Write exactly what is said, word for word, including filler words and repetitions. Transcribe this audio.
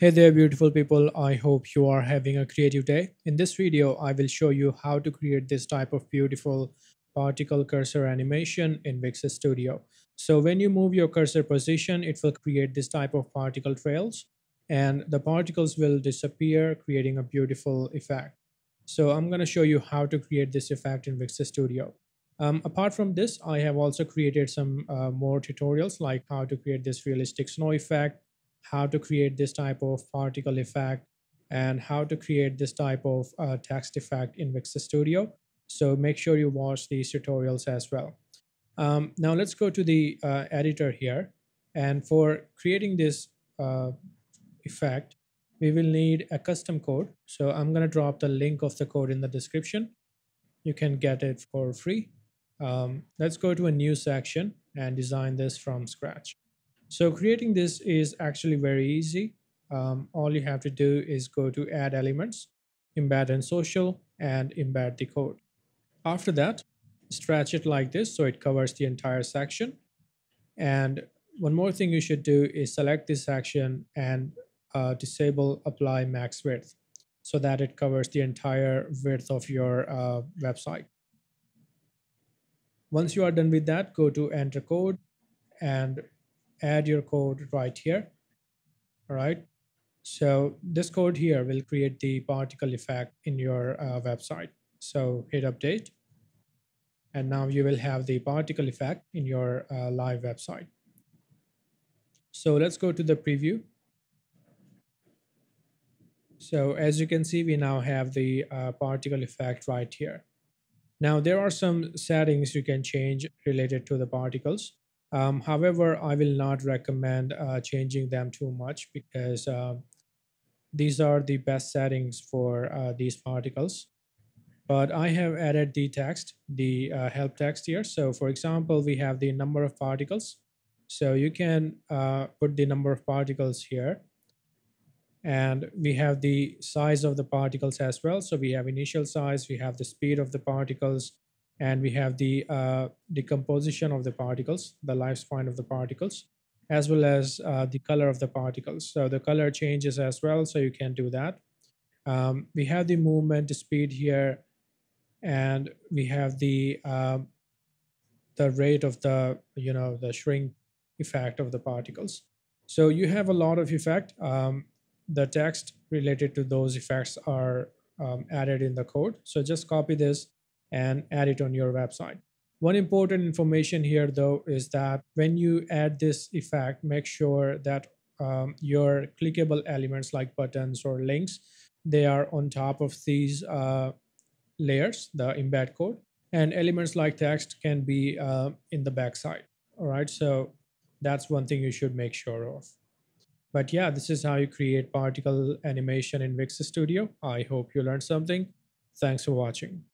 Hey there beautiful people, I hope you are having a creative day. In this video, I will show you how to create this type of beautiful particle cursor animation in Wix Studio. So when you move your cursor position, it will create this type of particle trails and the particles will disappear, creating a beautiful effect. So I'm going to show you how to create this effect in Wix Studio. Um, apart from this, I have also created some uh, more tutorials like how to create this realistic snow effect, how to create this type of particle effect, and how to create this type of uh, text effect in Wix Studio. So make sure you watch these tutorials as well. Um, now let's go to the uh, editor here. And for creating this uh, effect, we will need a custom code. So I'm going to drop the link of the code in the description. You can get it for free. Um, let's go to a new section and design this from scratch. So creating this is actually very easy. Um, all you have to do is go to add elements, embed and social, and embed the code. After that, stretch it like this so it covers the entire section. And one more thing you should do is select this section and uh, disable apply max width so that it covers the entire width of your uh, website. Once you are done with that, go to enter code and add your code right here. All right, so this code here will create the particle effect in your uh, website. So hit update and now you will have the particle effect in your uh, live website. So let's go to the preview. So as you can see, we now have the uh, particle effect right here. Now there are some settings you can change related to the particles. Um, however, I will not recommend uh, changing them too much because uh, these are the best settings for uh, these particles. But I have added the text, the uh, help text here. So for example, we have the number of particles. So you can uh, put the number of particles here. And we have the size of the particles as well. So we have initial size, we have the speed of the particles, and we have the uh, decomposition of the particles, the lifespan of the particles, as well as uh, the color of the particles. So the color changes as well, so you can do that. Um, we have the movement speed here, and we have the uh, the rate of the you know the shrink effect of the particles. So you have a lot of effect. Um, the text related to those effects are um, added in the code. So just copy this and add it on your website. One important information here though is that when you add this effect, make sure that um, your clickable elements like buttons or links, they are on top of these uh, layers, the embed code, and elements like text can be uh, in the backside. All right, so that's one thing you should make sure of. But yeah, this is how you create particle animation in Wix Studio. I hope you learned something. Thanks for watching.